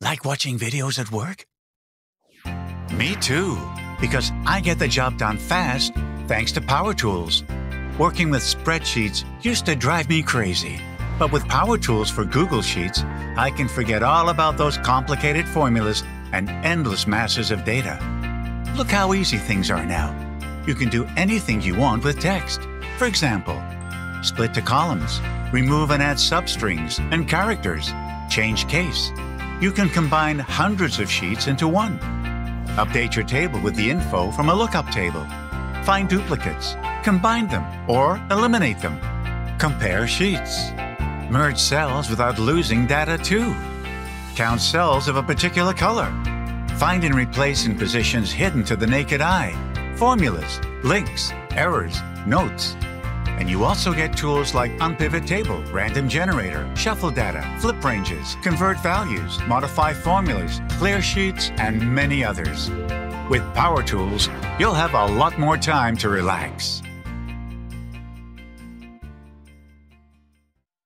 Like watching videos at work? Me too, because I get the job done fast thanks to Power Tools. Working with spreadsheets used to drive me crazy, but with Power Tools for Google Sheets, I can forget all about those complicated formulas and endless masses of data. Look how easy things are now. You can do anything you want with text. For example, split to columns, remove and add substrings and characters, change case. You can combine hundreds of sheets into one. Update your table with the info from a lookup table. Find duplicates, combine them or eliminate them. Compare sheets. Merge cells without losing data too. Count cells of a particular color. Find and replace in positions hidden to the naked eye. Formulas, links, errors, notes. And you also get tools like Unpivot Table, Random Generator, Shuffle Data, Flip Ranges, Convert Values, Modify Formulas, Clear Sheets, and many others. With Power Tools, you'll have a lot more time to relax.